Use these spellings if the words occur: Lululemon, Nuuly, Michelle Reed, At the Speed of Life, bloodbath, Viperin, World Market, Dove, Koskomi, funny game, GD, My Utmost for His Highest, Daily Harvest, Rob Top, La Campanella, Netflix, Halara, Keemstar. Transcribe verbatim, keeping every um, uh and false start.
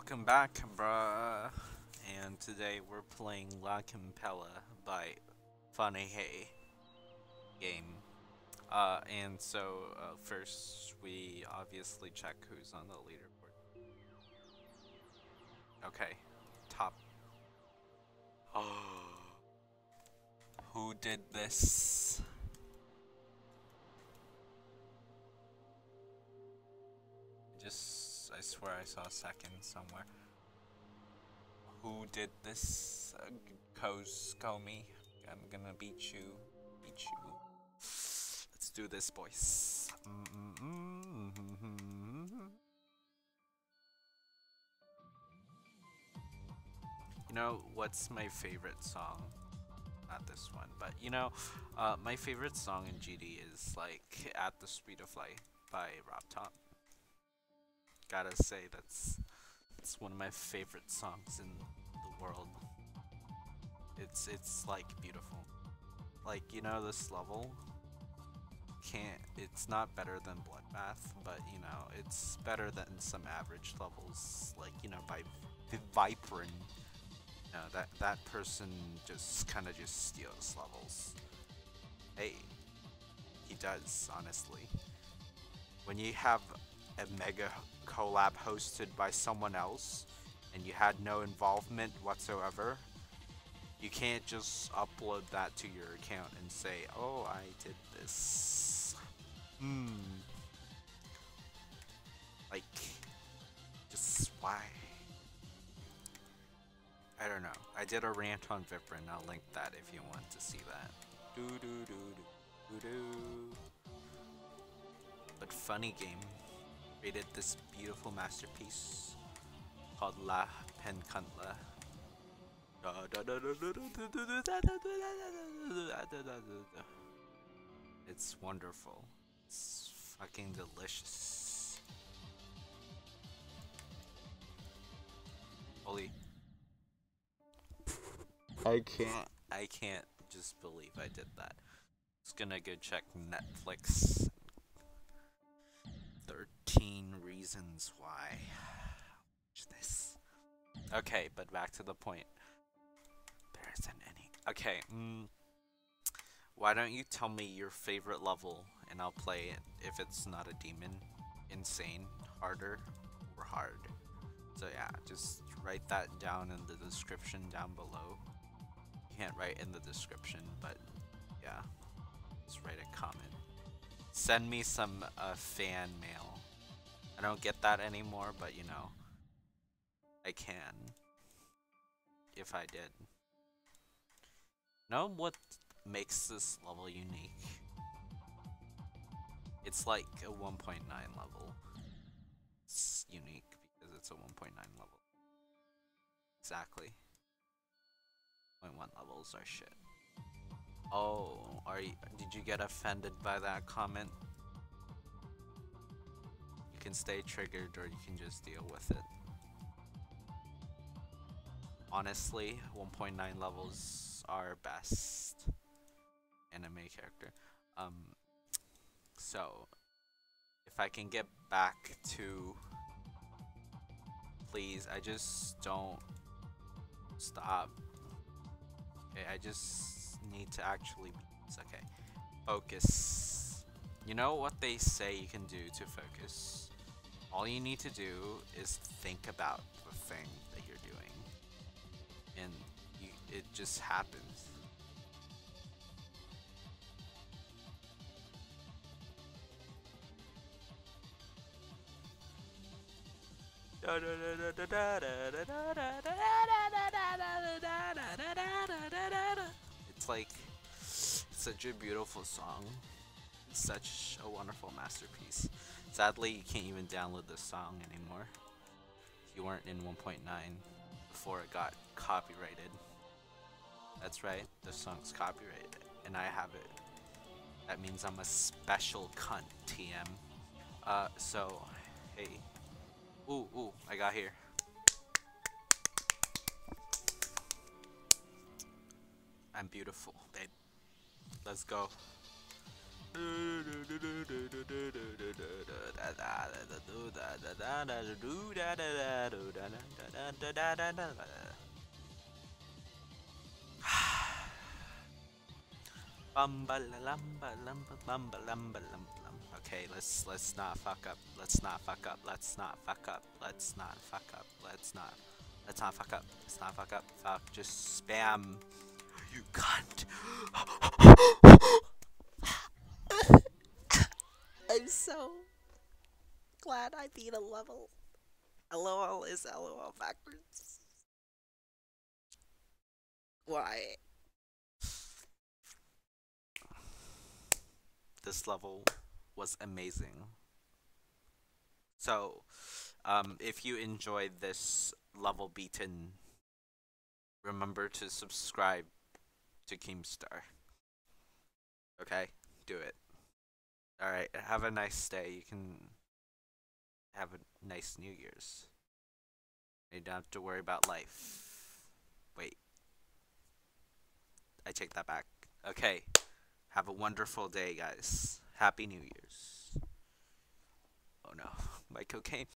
Welcome back, bruh. And today we're playing La Campanella by funny game. Uh, and so uh, first we obviously check who's on the leaderboard. Okay, top. Oh, who did this? Just. I swear I saw a second somewhere. Who did this? Uh, Koskomi. I'm gonna beat you. Beat you. Let's do this, boys. Mm-hmm. You know, what's my favorite song? Not this one, but you know, uh, my favorite song in G D is like At the Speed of Life by Rob Top. Gotta say, that's, that's one of my favorite songs in the world. It's, it's like, beautiful. Like, you know, this level can't, it's not better than Bloodbath, but, you know, it's better than some average levels, like, you know, by Viperin. You know, that, that person just kind of just steals levels. Hey, he does, honestly. When you have a mega collab hosted by someone else and you had no involvement whatsoever, you can't just upload that to your account and say, oh, I did this. Hmm. Like, just why? I don't know. I did a rant on Viperin. I'll link that if you want to see that. Do do do do do do. But funny game created this beautiful masterpiece called La Campanella. It's wonderful. It's fucking delicious. Holy. I can't. I can't just believe I did that. Just gonna go check Netflix. thirteen reasons why. Watch this. Okay, but back to the point. There isn't any. Okay, mm, why don't you tell me your favorite level and I'll play it if it's not a demon, insane, harder, or hard. So yeah, just write that down in the description down below. You can't write in the description, but yeah, just write a comment. Send me some uh, fan mail. I don't get that anymore, but you know, I can. If I did. Know what makes this level unique? It's like a one point nine level. It's unique because it's a one point nine level. Exactly. one point one levels are shit. Oh, are you, did you get offended by that comment? You can stay triggered or you can just deal with it. Honestly, one point nine levels are best anime character. Um, so, if I can get back to, please, I just don't stop. Okay, I just need to actually be, it's okay. Focus. You know what they say you can do to focus? All you need to do is think about the thing that you're doing. And you, it just happens. Da da da da da da da da da da da. It's like such a beautiful song, it's such a wonderful masterpiece. Sadly, you can't even download this song anymore. If you weren't in one point nine before it got copyrighted. That's right, the song's copyrighted, and I have it. That means I'm a special cunt, T M. Uh, so, hey. Ooh, ooh, I got here. I'm beautiful, babe. Let's go. Okay, let's let's not fuck up. Let's not fuck up. Let's not fuck up. Let's not fuck up. Let's not let's not fuck up. Let's not fuck up. Fuck, just spam. You cunt. I'm so glad I beat a level. LOL is LOL backwards. Why? This level was amazing. So, um, if you enjoyed this level beaten, remember to subscribe to Keemstar. Okay? Do it. Alright, have a nice day. You can have a nice New Year's. You don't have to worry about life. Wait. I take that back. Okay. Have a wonderful day, guys. Happy New Year's. Oh no, my cocaine.